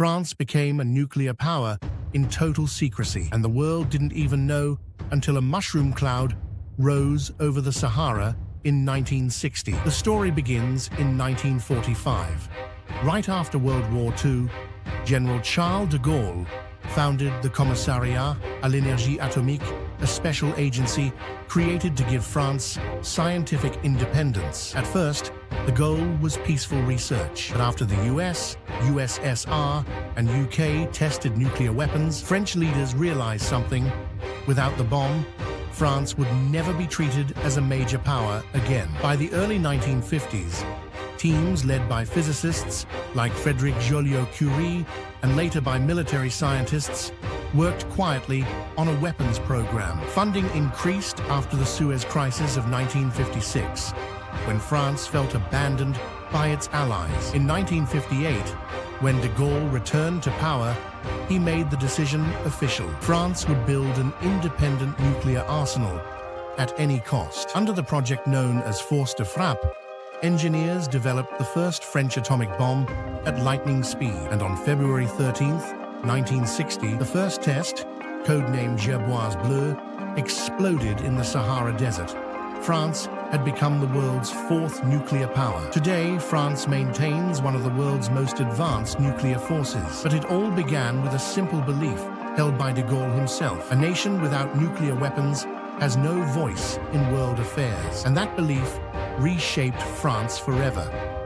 France became a nuclear power in total secrecy, and the world didn't even know until a mushroom cloud rose over the Sahara in 1960. The story begins in 1945. Right after World War II, General Charles de Gaulle founded the Commissariat à l'énergie atomique, a special agency created to give France scientific independence. At first, the goal was peaceful research. But after the US, USSR, and UK tested nuclear weapons, French leaders realized something. Without the bomb, France would never be treated as a major power again. By the early 1950s, teams led by physicists like Frédéric Joliot-Curie and later by military scientists worked quietly on a weapons program. Funding increased after the Suez Crisis of 1956, when France felt abandoned by its allies. In 1958, when de Gaulle returned to power, he made the decision official. France would build an independent nuclear arsenal at any cost. Under the project known as Force de Frappe, engineers developed the first French atomic bomb at lightning speed, and on February 13th, 1960, the first test, codenamed Gerboise Bleue, exploded in the Sahara Desert. France had become the world's fourth nuclear power. Today, France maintains one of the world's most advanced nuclear forces. But it all began with a simple belief held by de Gaulle himself. A nation without nuclear weapons has no voice in world affairs. And that belief reshaped France forever.